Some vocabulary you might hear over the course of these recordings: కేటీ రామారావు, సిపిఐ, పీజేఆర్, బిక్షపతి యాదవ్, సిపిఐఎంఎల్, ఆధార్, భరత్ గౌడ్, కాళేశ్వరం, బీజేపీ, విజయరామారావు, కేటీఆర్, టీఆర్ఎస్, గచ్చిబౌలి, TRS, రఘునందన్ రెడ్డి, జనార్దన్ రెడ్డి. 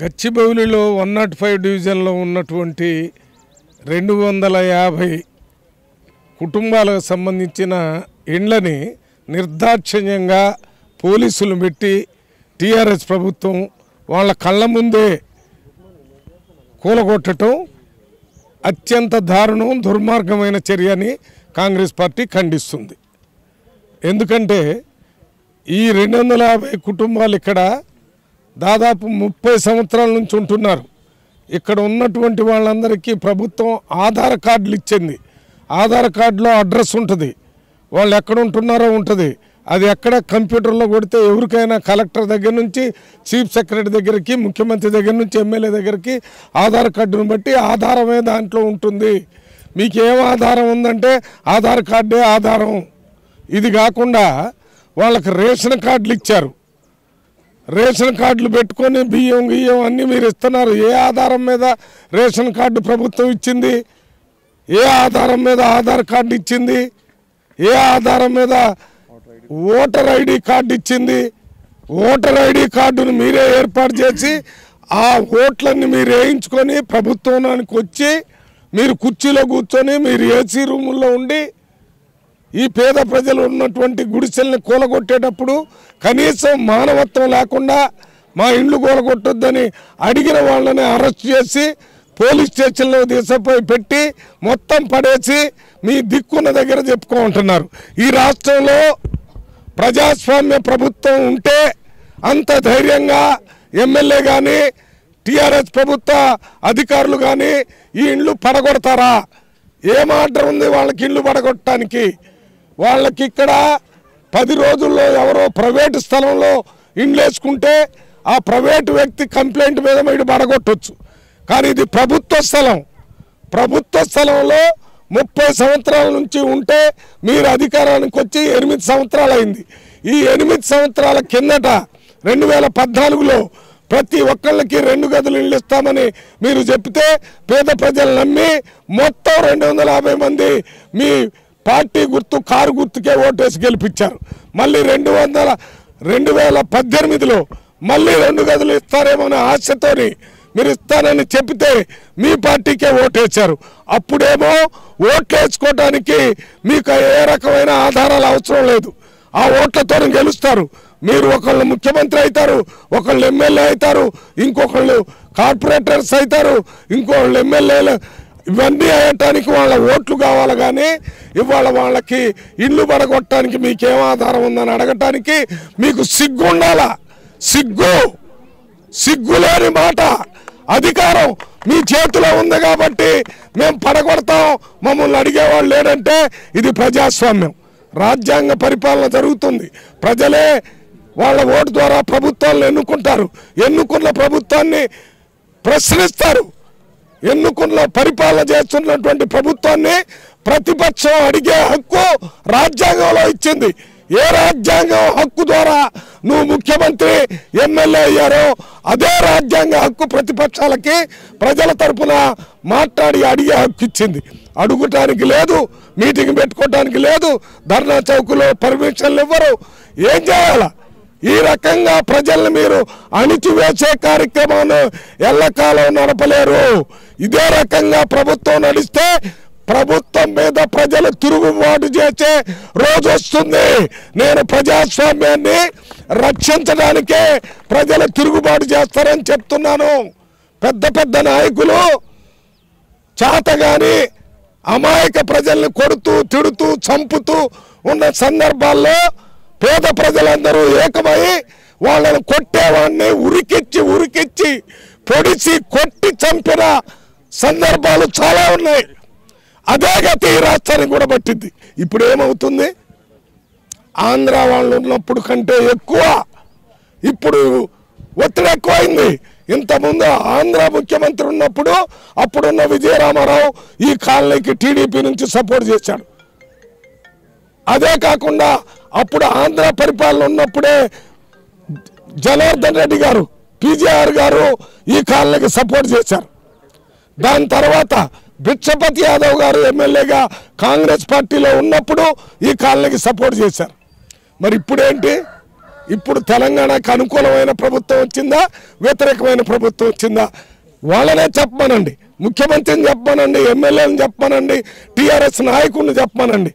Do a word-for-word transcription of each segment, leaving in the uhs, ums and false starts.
గచ్చిబౌలిలో one ओ five డివిజన్లో ఉన్నటువంటి రెండు వందల యాభై కుటుంబాలకు సంబంధించిన ఇండ్లని నిర్దాక్షిణ్యంగా పోలీసులు పెట్టి టిఆర్ఎస్ ప్రభుత్వం వాళ్ళ కళ్ళ ముందే కూలగొట్టడం అత్యంత దారుణం దుర్మార్గమైన చర్యని కాంగ్రెస్ పార్టీ ఖండిస్తుంది। ఎందుకంటే ఈ రెండు వందల యాభై కుటుంబాలు ఇక్కడ దాదాపు ముప్పై సంవత్సరాల నుంచి ఉంటున్నారు। ఇక్కడ ఉన్నటువంటి వాళ్ళందరికీ ప్రభుత్వం ఆధార్ కార్డులు ఇచ్చింది। ఆధార్ కార్డులో అడ్రస్ ఉంటుంది, వాళ్ళు ఎక్కడ ఉంటున్నారో ఉంటుంది। అది ఎక్కడ కంప్యూటర్లో కొడితే ఎవరికైనా కలెక్టర్ దగ్గర నుంచి చీఫ్ సెక్రటరీ దగ్గరికి, ముఖ్యమంత్రి దగ్గర నుంచి ఎమ్మెల్యే దగ్గరికి ఆధార్ కార్డును బట్టి ఆధారమే దాంట్లో ఉంటుంది। మీకేం ఆధారం ఉందంటే ఆధార్ కార్డే ఆధారం। ఇది కాకుండా వాళ్ళకి రేషన్ కార్డులు ఇచ్చారు। రేషన్ కార్డులు పెట్టుకొని బియ్యం గియ్యం అన్నీ మీరు ఇస్తున్నారు। ఏ ఆధారం మీద రేషన్ కార్డు ప్రభుత్వం ఇచ్చింది? ఏ ఆధారం మీద ఆధార్ కార్డు ఇచ్చింది? ఏ ఆధారం మీద ఓటర్ ఐడి కార్డు ఇచ్చింది? ఓటర్ ఐడి కార్డును మీరే ఏర్పాటు చేసి ఆ ఓట్లన్నీ మీరు వేయించుకొని ప్రభుత్వానికి వచ్చి మీరు కుర్చీలో కూర్చొని మీరు ఏసీ రూముల్లో ఉండి ఈ పేద ప్రజలు ఉన్నటువంటి గుడిసెల్ని కూలగొట్టేటప్పుడు కనీసం మానవత్వం లేకుండా మా ఇండ్లు కూలగొట్టొద్దని అడిగిన వాళ్ళని అరెస్ట్ చేసి పోలీస్ స్టేషన్లో తీసుకుపోయి పెట్టి మొత్తం పడేసి మీ దిక్కున్న దగ్గర చెప్పుకుంటున్నారు। ఈ రాష్ట్రంలో ప్రజాస్వామ్య ప్రభుత్వం ఉంటే అంత ధైర్యంగా ఎమ్మెల్యే కానీ టీఆర్ఎస్ ప్రభుత్వ అధికారులు కానీ ఈ ఇండ్లు పడగొడతారా? ఏం ఆర్డర్ ఉంది వాళ్ళకి ఇండ్లు పడగొట్టడానికి? వాళ్ళకి ఇక్కడ పది రోజుల్లో ఎవరో ప్రైవేటు స్థలంలో ఇండ్లు వేసుకుంటే ఆ ప్రైవేటు వ్యక్తి కంప్లైంట్ మీద మీరు పడగొట్టవచ్చు, కానీ ఇది ప్రభుత్వ స్థలం। ప్రభుత్వ స్థలంలో ముప్పై సంవత్సరాల నుంచి ఉంటే మీరు అధికారానికి వచ్చి ఎనిమిది సంవత్సరాలు అయింది। ఈ ఎనిమిది సంవత్సరాల కిందట రెండు వేల పద్నాలుగులో ప్రతి ఒక్కళ్ళకి రెండు గదులు ఇళ్ళు ఇస్తామని మీరు చెప్తే పేద ప్రజలు నమ్మి మొత్తం రెండు వందల యాభై మంది మీ పార్టీ గుర్తు కారు గుర్తుకే ఓటేసి గెలిపించారు। మళ్ళీ రెండు వందల రెండు వేల పద్దెనిమిదిలో మళ్ళీ రెండు గదులు ఇస్తారేమో అనే ఆశతోని మీరు ఇస్తానని చెప్తే మీ పార్టీకే ఓటేశారు। అప్పుడేమో ఓట్లు వేసుకోవడానికి మీకు ఏ రకమైన ఆధారాలు అవసరం లేదు, ఆ ఓట్లతో గెలుస్తారు। మీరు ఒకళ్ళు ముఖ్యమంత్రి అవుతారు, ఒకళ్ళు ఎమ్మెల్యే అవుతారు, ఇంకొకళ్ళు కార్పొరేటర్స్ అవుతారు, ఇంకొకళ్ళు ఎమ్మెల్యేలు, ఇవన్నీ అయ్యటానికి వాళ్ళ ఓట్లు కావాలి, కానీ ఇవాళ వాళ్ళకి ఇల్లు పడగొట్టడానికి మీకేం ఆధారం ఉందని అడగటానికి మీకు సిగ్గు ఉండాలా? సిగ్గు సిగ్గులేని మాట! అధికారం మీ చేతిలో ఉంది కాబట్టి మేము పడగొడతాం, మమ్మల్ని అడిగేవాళ్ళు లేదంటే ఇది ప్రజాస్వామ్యం, రాజ్యాంగ పరిపాలన జరుగుతుంది। ప్రజలే వాళ్ళ ఓటు ద్వారా ప్రభుత్వాలను ఎన్నుకుంటారు, ఎన్నుకున్న ప్రభుత్వాన్ని ప్రశ్నిస్తారు, ఎన్నుకున్న పరిపాలన చేస్తున్నటువంటి ప్రభుత్వాన్ని ప్రతిపక్షం అడిగే హక్కు రాజ్యాంగంలో ఇచ్చింది। ఏ రాజ్యాంగం హక్కు ద్వారా నువ్వు ముఖ్యమంత్రి ఎమ్మెల్యే అయ్యారో అదే రాజ్యాంగ హక్కు ప్రతిపక్షాలకి ప్రజల తరఫున మాట్లాడి అడిగే హక్కు ఇచ్చింది। అడుగటానికి లేదు, మీటింగ్ పెట్టుకోవటానికి లేదు, ధర్నా చౌకులో పర్మిషన్లు ఇవ్వరు, ఏం చేయాలా? ఈ రకంగా ప్రజల్ని మీరు అణిచివేసే కార్యక్రమాన్ని ఎల్లకాలం నడపలేరు। ఇదే రకంగా ప్రభుత్వం నడిస్తే ప్రభుత్వం మీద ప్రజలు తిరుగుబాటు చేసే రోజు వస్తుంది। నేను ప్రజాస్వామ్యాన్ని రక్షించడానికే ప్రజలు తిరుగుబాటు చేస్తారని చెప్తున్నాను। పెద్ద పెద్ద నాయకులు చేతగాని అమాయక ప్రజల్ని కొడుతూ తిడుతూ చంపుతూ ఉన్న సందర్భాల్లో పేద ప్రజలందరూ ఏకమై వాళ్ళను కొట్టేవాడిని ఉరికిచ్చి ఉరికిచ్చి పొడిచి కొట్టి చంపిన సందర్భాలు చాలా ఉన్నాయి। అదే గతి ఈ రాష్ట్రానికి కూడా పట్టింది। ఇప్పుడు ఏమవుతుంది? ఆంధ్ర వాళ్ళు ఉన్నప్పుడు కంటే ఎక్కువ ఇప్పుడు ఒత్తిడి ఎక్కువైంది। ఇంతకుముందు ఆంధ్ర ముఖ్యమంత్రి ఉన్నప్పుడు అప్పుడున్న విజయరామారావు ఈ కాలనీకి టీడీపీ నుంచి సపోర్ట్ చేశాడు। అదే కాకుండా అప్పుడు ఆంధ్ర పరిపాలన ఉన్నప్పుడే జనార్దన్ రెడ్డి గారు, పీజేఆర్ గారు ఈ కాలనీకి సపోర్ట్ చేశారు। దాని తర్వాత బిక్షపతి యాదవ్ గారు ఎమ్మెల్యేగా కాంగ్రెస్ పార్టీలో ఉన్నప్పుడు ఈ కాలనీకి సపోర్ట్ చేశారు। మరి ఇప్పుడేంటి? ఇప్పుడు తెలంగాణకు అనుకూలమైన ప్రభుత్వం వచ్చిందా వ్యతిరేకమైన ప్రభుత్వం వచ్చిందా వాళ్ళనే చెప్పమనండి, ముఖ్యమంత్రిని చెప్పమనండి, ఎమ్మెల్యేని చెప్పమనండి, టిఆర్ఎస్ నాయకుడిని చెప్పమనండి.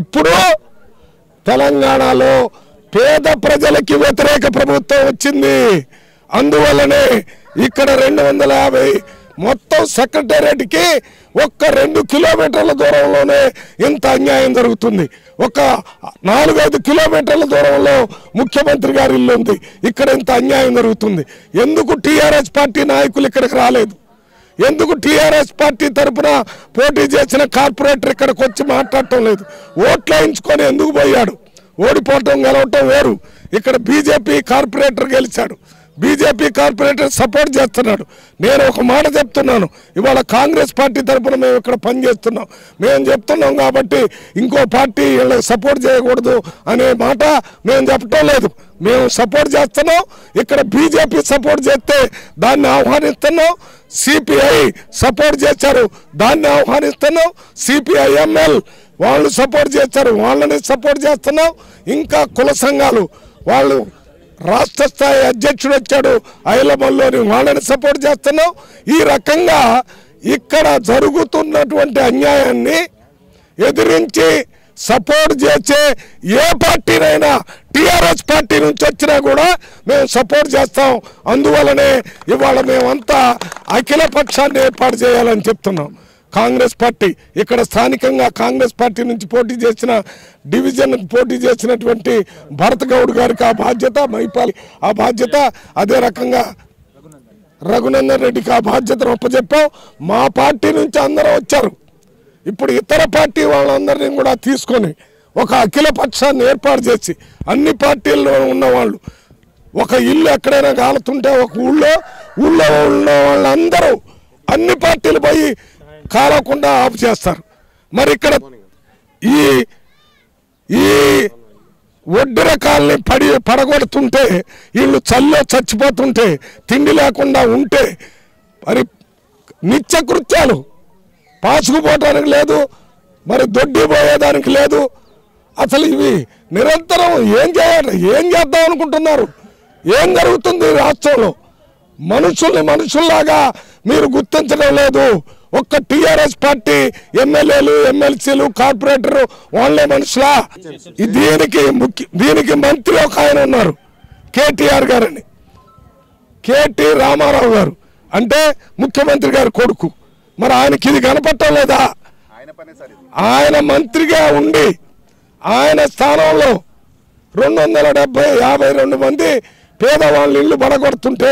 ఇప్పుడు తెలంగాణలో పేద ప్రజలకి వ్యతిరేక ప్రభుత్వం వచ్చింది. అందువల్లనే ఇక్కడ రెండు వందల యాభై మొత్తం సెక్రటేరియట్కి ఒక్క రెండు కిలోమీటర్ల దూరంలోనే ఇంత అన్యాయం జరుగుతుంది. ఒక నాలుగైదు కిలోమీటర్ల దూరంలో ముఖ్యమంత్రి గారి ఇల్లు ఉంది, ఇక్కడ ఇంత అన్యాయం జరుగుతుంది. ఎందుకు టీఆర్ఎస్ పార్టీ నాయకులు ఇక్కడికి రాలేదు? ఎందుకు టీఆర్ఎస్ పార్టీ తరఫున పోటీ చేసిన కార్పొరేటర్ ఇక్కడికి వచ్చి మాట్లాడటం లేదు? ఓట్లు వేయించుకొని ఎందుకు పోయాడు? ఓడిపోవటం గెలవటం వేరు. ఇక్కడ బీజేపీ కార్పొరేటర్ గెలిచాడు, బీజేపీ కార్పొరేటర్ సపోర్ట్ చేస్తున్నాడు. నేను ఒక మాట చెప్తున్నాను, ఇవాళ కాంగ్రెస్ పార్టీ తరఫున మేము ఇక్కడ పనిచేస్తున్నాం, మేము చెప్తున్నాం కాబట్టి ఇంకో పార్టీ వీళ్ళకి సపోర్ట్ చేయకూడదు అనే మాట మేము చెప్పటం లేదు. మేము సపోర్ట్ చేస్తున్నాం, ఇక్కడ బీజేపీ సపోర్ట్ చేస్తే దాన్ని ఆహ్వానిస్తున్నాం, సిపిఐ సపోర్ట్ చేశారు దాన్ని ఆహ్వానిస్తున్నాం, సిపిఐఎంఎల్ వాళ్ళు సపోర్ట్ చేశారు వాళ్ళని సపోర్ట్ చేస్తున్నాం, ఇంకా కుల సంఘాలు వాళ్ళు రాష్ట్ర స్థాయి అధ్యక్షుడు వచ్చాడు ఐలమల్లోని వాళ్ళని సపోర్ట్ చేస్తున్నాం. ఈ రకంగా ఇక్కడ జరుగుతున్నటువంటి అన్యాయాన్ని ఎదిరించి సపోర్ట్ చేసే ఏ పార్టీనైనా టీఆర్ఎస్ పార్టీ నుంచి వచ్చినా కూడా మేము సపోర్ట్ చేస్తాం. అందువలనే ఇవాళ మేమంతా అఖిల పక్షాన్ని ఏర్పాటు చేయాలని చెప్తున్నాం. కాంగ్రెస్ పార్టీ ఇక్కడ స్థానికంగా కాంగ్రెస్ పార్టీ నుంచి పోటీ చేసిన డివిజన్ పోటీ చేసినటువంటి భరత్ గౌడ్ గారికి ఆ బాధ్యత, మైపాలి ఆ బాధ్యత, అదే రకంగా రఘునందన్ రెడ్డికి ఆ బాధ్యతను అప్పచెప్పాం. మా పార్టీ నుంచి అందరూ వచ్చారు, ఇప్పుడు ఇతర పార్టీ వాళ్ళందరినీ కూడా తీసుకొని ఒక అఖిల పక్షాన్ని ఏర్పాటు చేసి అన్ని పార్టీల్లో ఉన్నవాళ్ళు ఒక ఇల్లు ఎక్కడైనా కాలుతుంటే ఒక ఊళ్ళో ఊళ్ళో ఉన్న వాళ్ళందరూ అన్ని పార్టీలు పోయి కాలకుండా ఆఫ్ చేస్తారు. మరి ఇక్కడ ఈ ఈ ఒడ్డు రకాలని పడి పడగొడుతుంటే వీళ్ళు చల్లో చచ్చిపోతుంటే తిండి లేకుండా ఉంటే మరి నిత్యకృత్యాలు పాసుకుపోవడానికి లేదు, మరి దొడ్డి పోయేదానికి లేదు. అసలు ఇవి నిరంతరం ఏం చేయాలి, ఏం చేద్దాం అనుకుంటున్నారు, ఏం జరుగుతుంది రాష్ట్రంలో? మనుషుల్ని మనుషుల్లాగా మీరు గుర్తించడం లేదు. ఒక్క టీఆర్ఎస్ పార్టీ ఎమ్మెల్యేలు ఎమ్మెల్సీలు కార్పొరేటరు వాళ్ళే మనుషులా? దీనికి ముఖ్య దీనికి మంత్రి ఒక ఆయన ఉన్నారు కేటీఆర్ గారని, కేటీ రామారావు గారు అంటే ముఖ్యమంత్రి గారి కొడుకు. మరి ఆయనకి ఇది కనపట్టడం లేదా? ఆయన మంత్రిగా ఉండి ఆయన స్థానంలో రెండు వందల డెబ్బై యాభై రెండు మంది పేదవాళ్ళు ఇళ్ళు పడగొడుతుంటే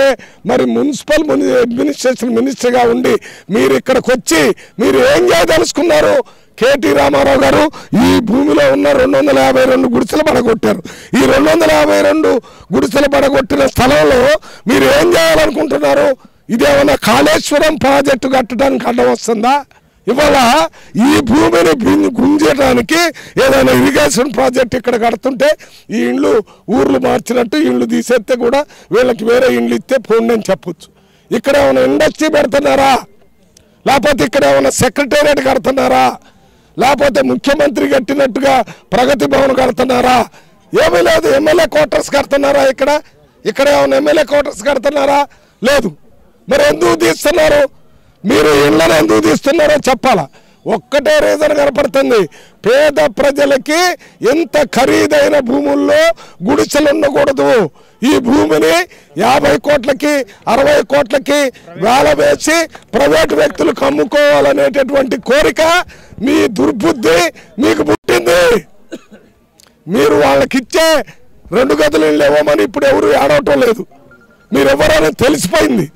మరి మున్సిపల్ అడ్మినిస్ట్రేషన్ మినిస్టర్గా ఉండి మీరు ఇక్కడికి వచ్చి మీరు ఏం చేయదలుచుకున్నారు? కేటీ రామారావు గారు ఈ భూమిలో ఉన్న రెండు వందల యాభై రెండు గుడిసెలు పడగొట్టారు. ఈ రెండు వందల యాభై రెండు గుడిసెలు పడగొట్టిన స్థలంలో మీరు ఏం చేయాలనుకుంటున్నారు? ఇదేమన్నా కాళేశ్వరం ప్రాజెక్టు కట్టడానికి అడ్డం వస్తుందా? ఇవాళ ఈ భూమిని గుంజేయడానికి ఏదైనా ఇరిగేషన్ ప్రాజెక్ట్ ఇక్కడ కడుతుంటే ఈ ఇండ్లు ఊర్లు మార్చినట్టు ఇండ్లు తీసేస్తే కూడా వీళ్ళకి వేరే ఇండ్లు ఇస్తే పోండి అని చెప్పొచ్చు. ఇక్కడ ఏమైనా ఇండస్ట్రీ పెడుతున్నారా? లేకపోతే ఇక్కడ ఏమైనా సెక్రటేరియట్ కడుతున్నారా? లేకపోతే ముఖ్యమంత్రి కట్టినట్టుగా ప్రగతి భవన్ కడుతున్నారా? ఏమీ లేదు. ఎమ్మెల్యే క్వార్టర్స్ కడుతున్నారా? ఇక్కడ ఇక్కడ ఏమైనా ఎమ్మెల్యే క్వార్టర్స్ కడుతున్నారా? లేదు. మరి ఎందుకు తీస్తున్నారు? మీరు ఇళ్ళని ఎందుకు తీస్తున్నారో చెప్పాలా? ఒక్కటే రీజన్ కనపడుతుంది, పేద ప్రజలకి ఎంత ఖరీదైన భూముల్లో గుడిసెలు ఉండకూడదు. ఈ భూమిని యాభై కోట్లకి అరవై కోట్లకి వేల వేసి ప్రైవేటు వ్యక్తులకు అమ్ముకోవాలనేటటువంటి కోరిక మీ దుర్బుద్ధి మీకు పుట్టింది. మీరు వాళ్ళకిచ్చే రెండు గదులు ఇళ్ళు ఇవ్వమని ఇప్పుడు ఎవరు ఏడవటం లేదు, మీరు ఎవరని తెలిసిపోయింది.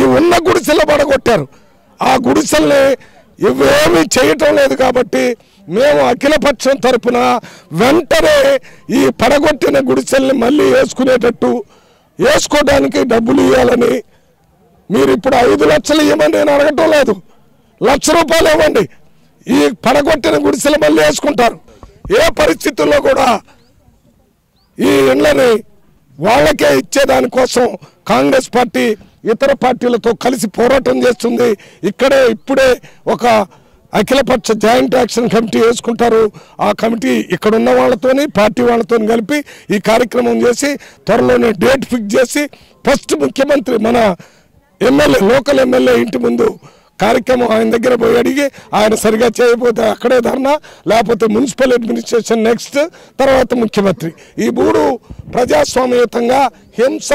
ఈ ఉన్న గుడిసెలు పడగొట్టారు, ఆ గుడిసెల్ని ఇవేమీ చేయటం లేదు. కాబట్టి మేము అఖిలపక్షం తరఫున వెంటనే ఈ పడగొట్టిన గుడిసెల్ని మళ్ళీ వేసుకునేటట్టు వేసుకోవడానికి డబ్బులు ఇవ్వాలని, మీరు ఇప్పుడు ఐదు లక్షలు ఇవ్వమని నేను అడగటం లేదు, లక్ష రూపాయలు ఇవ్వండి, ఈ పడగొట్టిన గుడిసెలు మళ్ళీ వేసుకుంటారు. ఏ పరిస్థితుల్లో కూడా ఈ ఇళ్ళని వాళ్ళకే ఇచ్చేదానికోసం కాంగ్రెస్ పార్టీ ఇతర పార్టీలతో కలిసి పోరాటం చేస్తుంది. ఇక్కడే ఇప్పుడే ఒక అఖిలపక్ష జాయింట్ యాక్షన్ కమిటీ వేసుకుంటారు। ఆ కమిటీ ఇక్కడ ఉన్న వాళ్ళతోని పార్టీ వాళ్ళతోని కలిపి ఈ కార్యక్రమం చేసి త్వరలోనే డేట్ ఫిక్స్ చేసి ఫస్ట్ ముఖ్యమంత్రి మన ఎమ్మెల్యే లోకల్ ఎమ్మెల్యే ఇంటి ముందు కార్యక్రమం ఆయన దగ్గర పోయి అడిగి ఆయన సరిగా చేయకపోతే అక్కడే ధర్నా, లేకపోతే మున్సిపల్ అడ్మినిస్ట్రేషన్ నెక్స్ట్, తర్వాత ముఖ్యమంత్రి. ఈ మూడు ప్రజాస్వామ్యయుతంగా హింస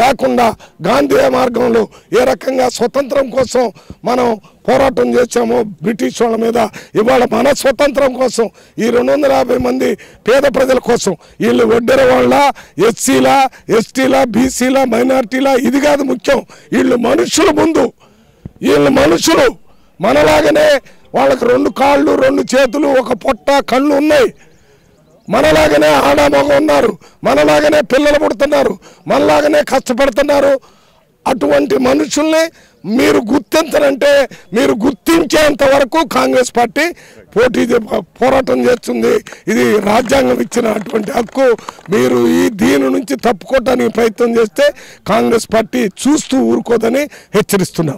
లేకుండా గాంధీ మార్గంలో ఏ రకంగా స్వతంత్రం కోసం మనం పోరాటం చేసామో బ్రిటిష్ వాళ్ళ మీద, ఇవాళ మన స్వతంత్రం కోసం ఈ రెండు వందల యాభై మంది పేద ప్రజల కోసం వీళ్ళు ఒడ్డెర వాళ్ళ ఎస్సీలా ఎస్టీలా బీసీలా మైనార్టీలా ఇది కాదు ముఖ్యం, వీళ్ళు మనుషుల ముందు వీళ్ళు మనుషులు మనలాగానే వాళ్ళకి రెండు కాళ్ళు రెండు చేతులు ఒక పొట్ట కళ్ళు ఉన్నాయి, మనలాగానే ఆడామగ ఉన్నారు, మనలాగానే పిల్లలు పుడుతున్నారు, మనలాగానే కష్టపడుతున్నారు. అటువంటి మనుషుల్ని మీరు గుర్తించనంటే మీరు గుర్తించేంత వరకు కాంగ్రెస్ పార్టీ పోటీ పోరాటం చేస్తుంది. ఇది రాజ్యాంగం ఇచ్చినటువంటి హక్కు. మీరు ఈ దీని నుంచి తప్పుకోవటానికి ప్రయత్నం చేస్తే కాంగ్రెస్ పార్టీ చూస్తూ ఊరుకోదని హెచ్చరిస్తున్నారు.